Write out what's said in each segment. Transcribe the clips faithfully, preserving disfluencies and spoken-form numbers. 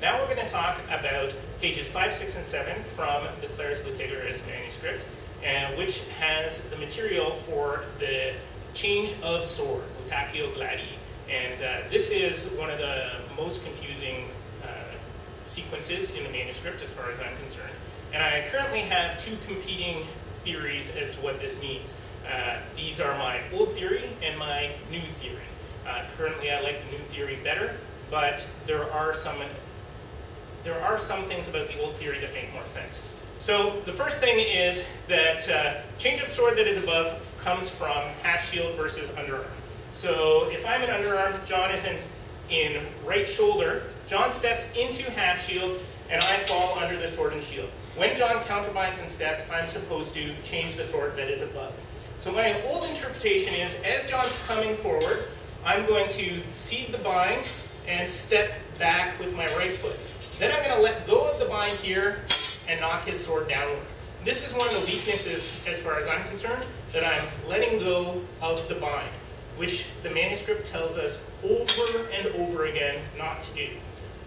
Now we're going to talk about pages five, six, and seven from the Clerus Lutegerus manuscript, and which has the material for the change of sword, Lutacchio gladi. And uh, this is one of the most confusing uh, sequences in the manuscript as far as I'm concerned. And I currently have two competing theories as to what this means. Uh, these are my old theory and my new theory. Uh, currently I like the new theory better, but there are some there are some things about the old theory that make more sense. So the first thing is that uh, change of sword that is above comes from half shield versus underarm. So if I'm an underarm, John is in, in right shoulder, John steps into half shield, and I fall under the sword and shield. When John counterbinds and steps, I'm supposed to change the sword that is above. So my old interpretation is, as John's coming forward, I'm going to cede the bind and step back with my right foot. Then I'm going to let go of the bind here and knock his sword downward. This is one of the weaknesses, as far as I'm concerned, that I'm letting go of the bind, which the manuscript tells us over and over again not to do.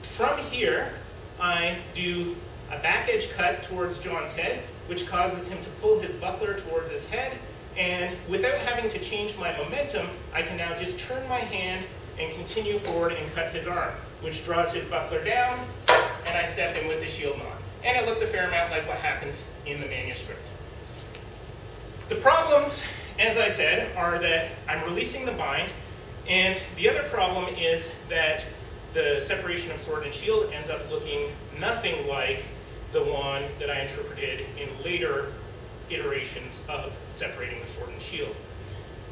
From here, I do a back edge cut towards John's head, which causes him to pull his buckler towards his head, and without having to change my momentum, I can now just turn my hand and continue forward and cut his arm, which draws his buckler down, and I step in with the shield knock. And it looks a fair amount like what happens in the manuscript. The problems, as I said, are that I'm releasing the bind, and the other problem is that the separation of sword and shield ends up looking nothing like the one that I interpreted in later iterations of separating the sword and shield.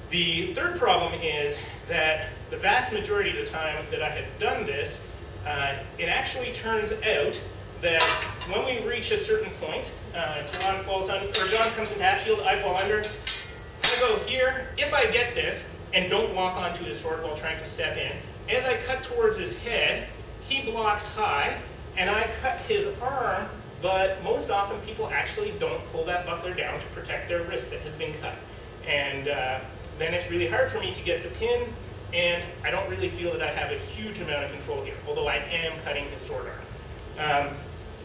The third problem is that the vast majority of the time that I have done this, uh, it actually turns out that when we reach a certain point, uh, John falls under, or John comes into half shield, I fall under, I go here, if I get this, and don't walk onto his sword while trying to step in, as I cut towards his head, he blocks high, and I cut his arm, but most often people actually don't pull that buckler down to protect their wrist that has been cut. And uh, then it's really hard for me to get the pin, and I don't really feel that I have a huge amount of control here, although I am cutting his sword arm. Um,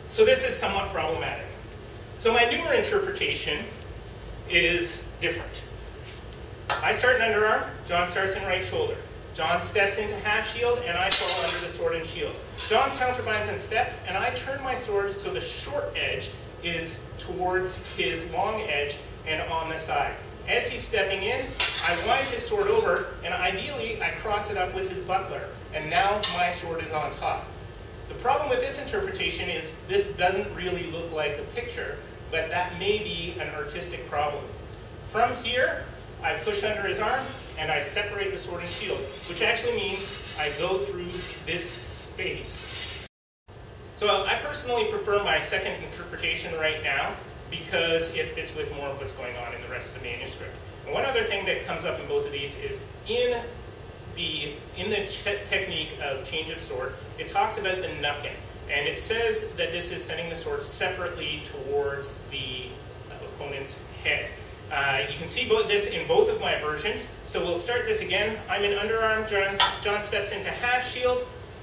so this is somewhat problematic. So my newer interpretation is different. I start in underarm, John starts in right shoulder. John steps into half shield, and I fall under the sword and shield. John counterbinds and steps, and I turn my sword so the short edge is towards his long edge and on the side. As he's stepping in, I wind his sword over, and ideally I cross it up with his buckler, and now my sword is on top. The problem with this interpretation is this doesn't really look like the picture, but that may be an artistic problem. From here, I push under his arm, and I separate the sword and shield, which actually means I go through this space. So I personally prefer my second interpretation right now because it fits with more of what's going on in the rest of the manuscript. And one other thing that comes up in both of these is in the, in the technique of change of sword, it talks about the nuckin', and it says that this is sending the sword separately towards the opponent's head. Uh, you can see both this in both of my versions, so we'll start this again. I'm in underarm, John's, John steps into half shield,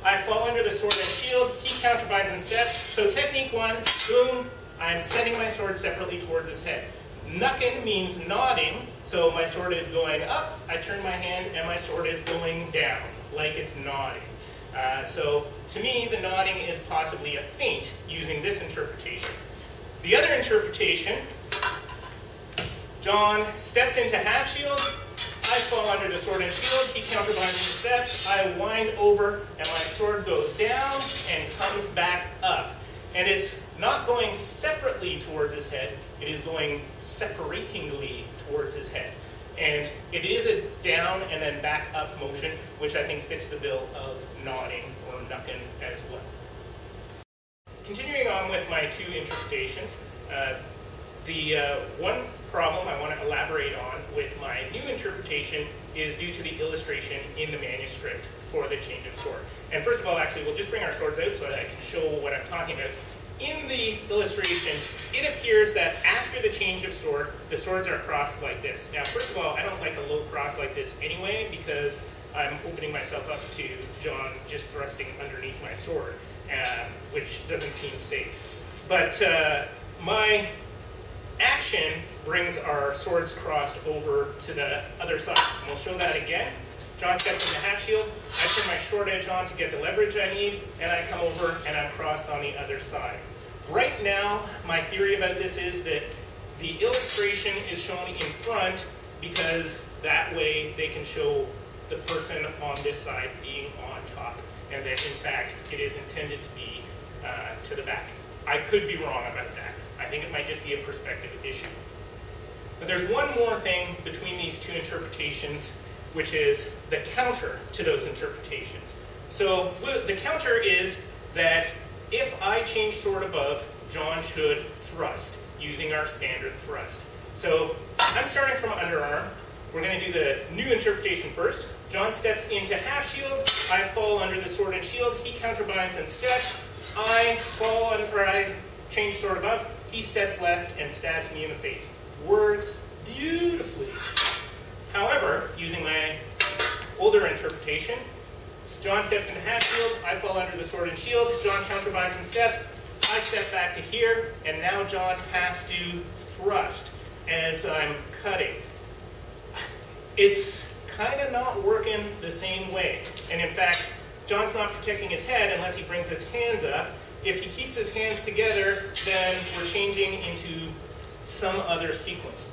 I fall under the sword and shield, he counterbinds and steps. So technique one, boom, I'm sending my sword separately towards his head. Nuckin' means nodding, so my sword is going up, I turn my hand, and my sword is going down, like it's nodding. Uh, so to me, the nodding is possibly a feint using this interpretation. The other interpretation, John steps into half shield, I fall under the sword and shield, he counterbinds and steps, I wind over, and my sword goes down and comes back up. And it's not going separately towards his head, it is going separatingly towards his head. And it is a down and then back up motion, which I think fits the bill of nodding or nuckin' as well. Continuing on with my two interpretations, uh, the uh, one problem I want to elaborate on with my new interpretation is due to the illustration in the manuscript for the change of sword. And first of all, actually, we'll just bring our swords out so that I can show what I'm talking about. In the illustration, it appears that after the change of sword, the swords are crossed like this. Now, first of all, I don't like a low cross like this anyway because I'm opening myself up to John just thrusting underneath my sword. uh, which doesn't seem safe. But uh, my action brings our swords crossed over to the other side. And we'll show that again. John steps in the half shield, I turn my short edge on to get the leverage I need, and I come over and I'm crossed on the other side. Right now, my theory about this is that the illustration is shown in front because that way they can show the person on this side being on top, and that in fact it is intended to be uh, to the back. I could be wrong about that. I think it might just be a perspective issue. But there's one more thing between these two interpretations, which is the counter to those interpretations. So the counter is that if I change sword above, John should thrust using our standard thrust. So I'm starting from underarm. We're going to do the new interpretation first. John steps into half shield. I fall under the sword and shield. He counterbinds and steps. I fall under, or I change sword above. He steps left and stabs me in the face. Works beautifully. However, using my older interpretation, John steps into half shield, I fall under the sword and shield, John counterbinds and steps, I step back to here, and now John has to thrust as I'm cutting. It's kind of not working the same way, and in fact, John's not protecting his head unless he brings his hands up. If he keeps his hands together, then we're changing into some other sequence.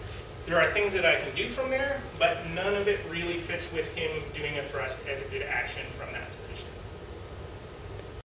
There are things that I can do from there, but none of it really fits with him doing a thrust as a good action from that position.